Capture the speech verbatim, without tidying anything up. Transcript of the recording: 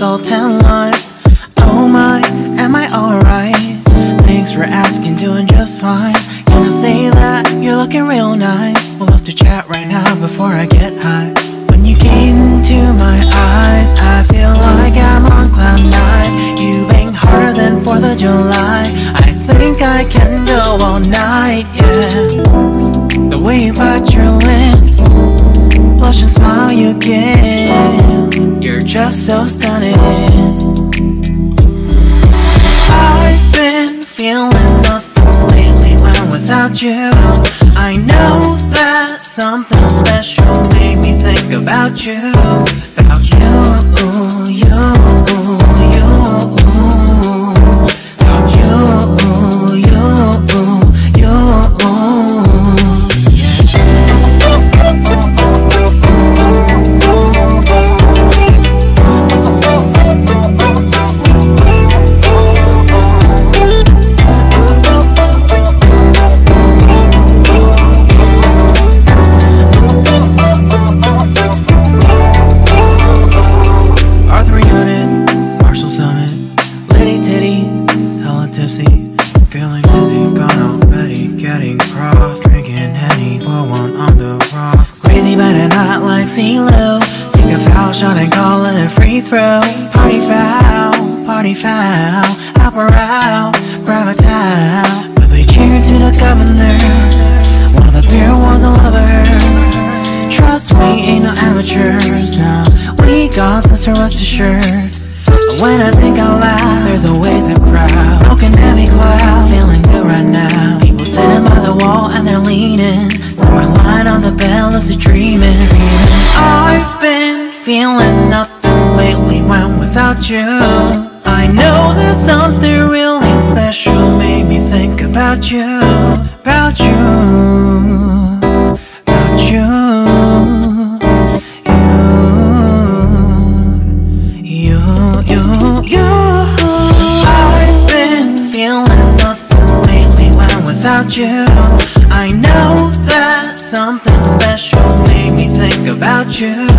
us all ten lives. Oh my, am I alright? Thanks for asking, doing just fine. Can I say that you're looking real nice? We'll have to chat right now before I get high. When you gaze into my eyes, I feel like I'm on cloud nine. You bang harder than fourth of July. I think I can go all night, yeah. The way you bite your lips, blush and smile you give, you're just so stunning. Without you, I know that something special made me think about you, about you, you, you, about you, you, feeling dizzy, gone already, getting cross, drinking Henny, pour one on the rocks. Crazy but not like CeeLo. Take a foul shot and call it a free throw. Party foul, party foul, apparel, grab a towel. But they cheered to the governor while the beer was a lover. Trust me, ain't no amateurs, now we got this, or rest assured. When I think out loud, there's always a crowd, smoking heavy cloud, feeling good right now. People sitting by the wall and they're leaning, somewhere lying on the bed, lucid dreaming. I've been feeling nothing lately when without you, I know that something really special made me think about you, about you, about you. Without you, I know that something special made me think about you.